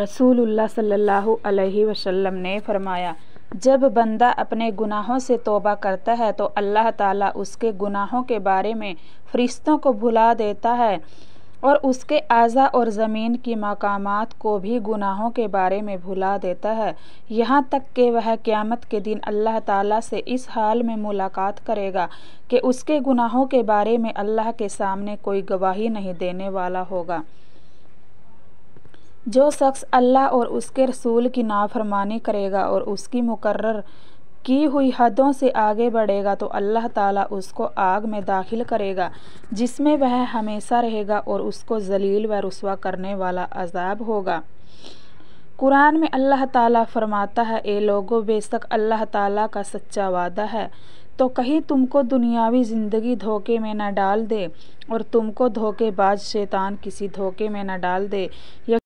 रसूलुल्लाह सल्लल्लाहु अलैहि वसल्लम ने फरमाया, जब बंदा अपने गुनाहों से तौबा करता है तो अल्लाह ताला उसके गुनाहों के बारे में फरिश्तों को भुला देता है और उसके आज़ा और ज़मीन की मकामात को भी गुनाहों के बारे में भुला देता है, यहाँ तक कि वह क्यामत के दिन अल्लाह ताला से इस हाल में मुलाकात करेगा कि उसके गुनाहों के बारे में अल्लाह के सामने कोई गवाही नहीं देने वाला होगा। जो शख्स अल्लाह और उसके रसूल की नाफरमानी करेगा और उसकी मुकर्रर की हुई हदों से आगे बढ़ेगा तो अल्लाह ताला उसको आग में दाखिल करेगा जिसमें वह हमेशा रहेगा और उसको जलील व रुस्वा करने वाला अजाब होगा। कुरान में अल्लाह ताला फरमाता है, ए लोगों, बेशक अल्लाह ताला का सच्चा वादा है तो कहीं तुमको दुनियावी ज़िंदगी धोखे में न डाल दे और तुमको धोखेबाज शैतान किसी धोखे में न डाल दे।